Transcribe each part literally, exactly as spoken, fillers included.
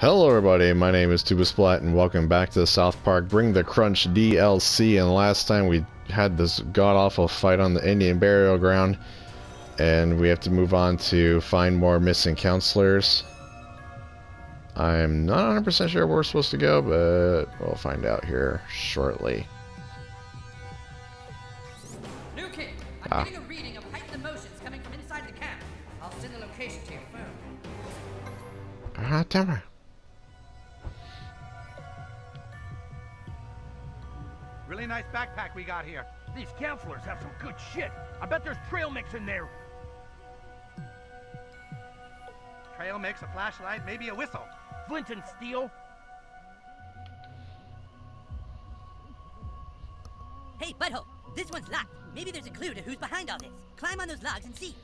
Hello everybody, my name is Tubasplat and welcome back to South Park Bring the Crunch D L C. And last time we had this god-awful fight on the Indian burial ground, and we have to move on to find more missing counselors. I'm not one hundred percent sure where we're supposed to go, but we'll find out here shortly. New kid, I'm ah. getting a reading of heightened emotions coming from inside the camp. I'll send the location to your phone. Alright, Tamara. Really nice backpack we got here. These counselors have some good shit. I bet there's trail mix in there. Trail mix, a flashlight, maybe a whistle. Flint and steel. Hey, butthole. This one's locked. Maybe there's a clue to who's behind all this. Climb on those logs and see.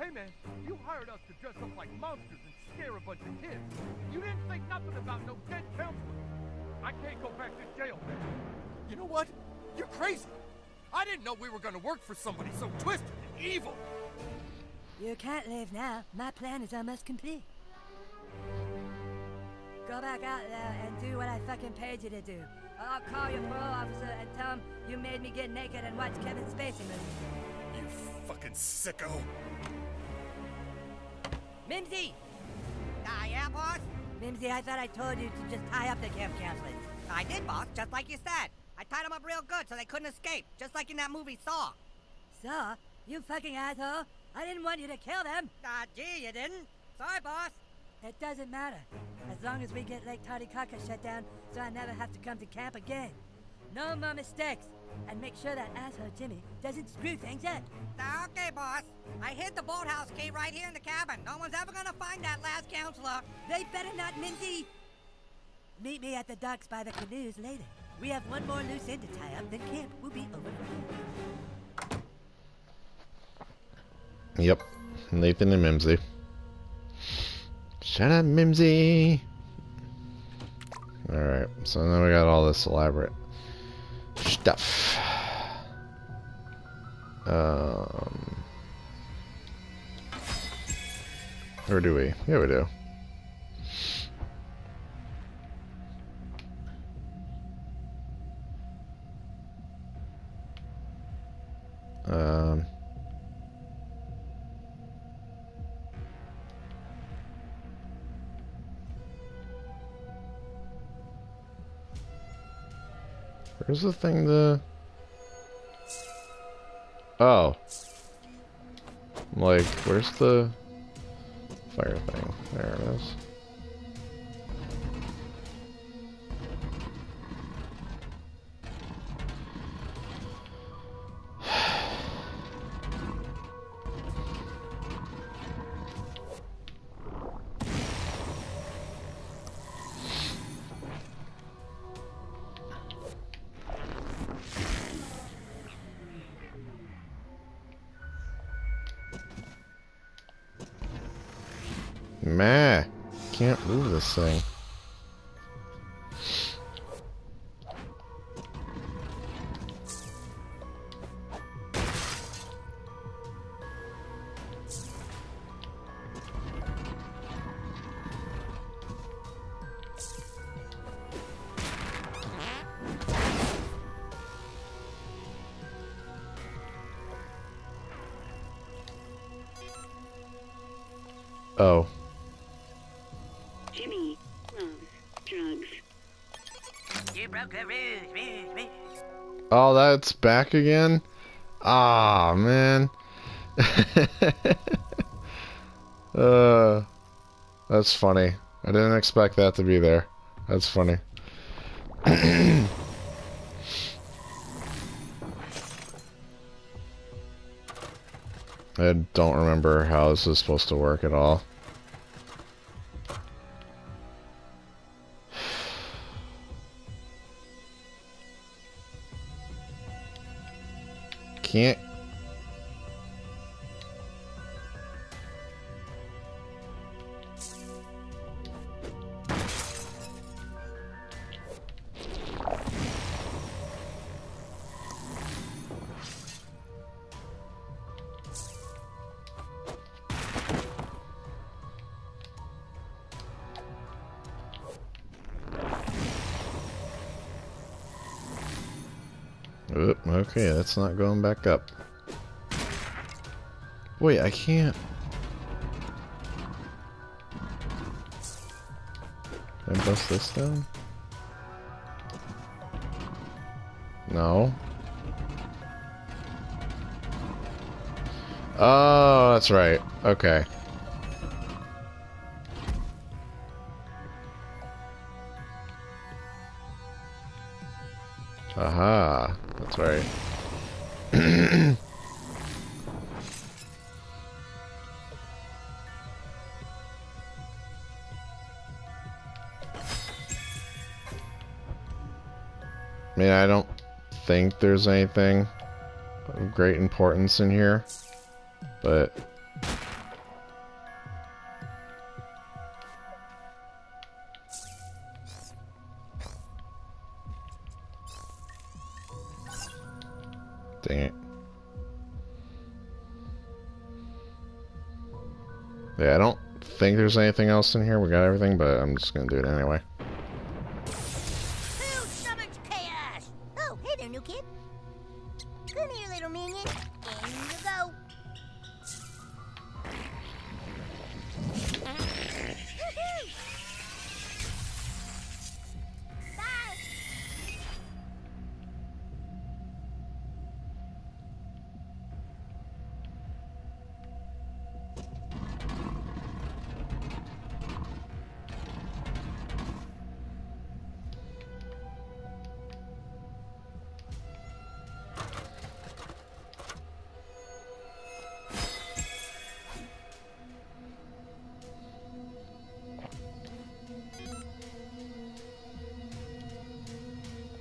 Hey, man. You hired us to dress up like monsters and scare a bunch of kids. You didn't think nothing about no dead counselors. I can't go back to jail, man. You know what? You're crazy. I didn't know we were gonna work for somebody so twisted and evil. You can't leave now. My plan is almost complete. Go back out there and do what I fucking paid you to do. I'll call your parole officer and tell him you made me get naked and watch Kevin Spacey movies. You fucking sicko. Mimsy! Ah, yeah, boss? Mimsy, I thought I told you to just tie up the camp counselors. I did, boss, just like you said. I tied them up real good so they couldn't escape, just like in that movie Saw. Saw? You fucking asshole. I didn't want you to kill them. Ah, uh, gee, you didn't. Sorry, boss. It doesn't matter. As long as we get Lake Tardicaca shut down so I never have to come to camp again. No more mistakes. And make sure that asshole Jimmy doesn't screw things up. Uh, okay, boss. I hid the boathouse key right here in the cabin. No one's ever gonna find that last counselor. They better not, Minty. Meet me at the docks by the canoes later. We have one more loose end to tie up, then camp will be over. Yep. Nathan and Mimsy. Shut up, Mimsy. Alright, so now we got all this elaborate stuff. Um, or do we? Yeah, we do. Um, where's the thing the... Oh. Like, where's the fire thing? There it is. Meh, can't move this thing. Oh. Jimmy loves drugs. You broke the rules, rules, rules. Oh, that's back again? Ah, oh, man. uh, that's funny. I didn't expect that to be there. That's funny. I don't remember how this is supposed to work at all. Can't. Oop, okay, that's not going back up. Wait, I can't. Can I bust this down? No. Oh, that's right. Okay. Aha. That's right. I mean, I don't think there's anything of great importance in here, but dang it. Yeah, I don't think there's anything else in here. We got everything, but I'm just gonna do it anyway.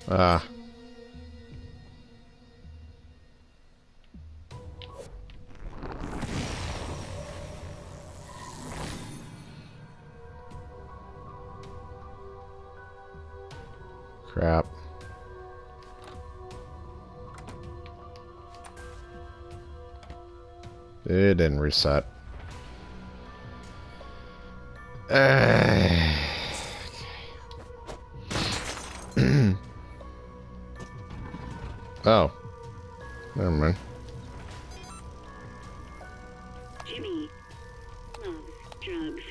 Ah. Crap. It didn't reset. Ah. Oh. Never mind. Jimmy loves drugs.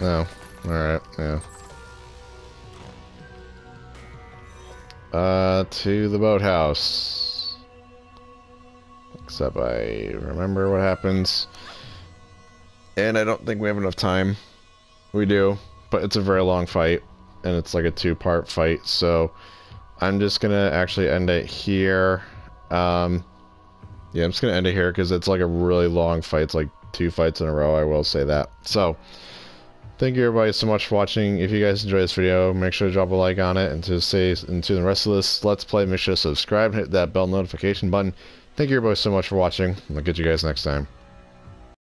Oh. Alright, yeah. Uh, to the boathouse. Except I remember what happens. And I don't think we have enough time. We do. But it's a very long fight. And it's like a two-part fight, so I'm just gonna actually end it here. Um, yeah, I'm just gonna end it here because it's like a really long fight. It's like two fights in a row, I will say that. So, thank you everybody so much for watching. If you guys enjoyed this video, make sure to drop a like on it. And to stay into the rest of this Let's Play, make sure to subscribe and hit that bell notification button. Thank you everybody so much for watching. I'll get you guys next time.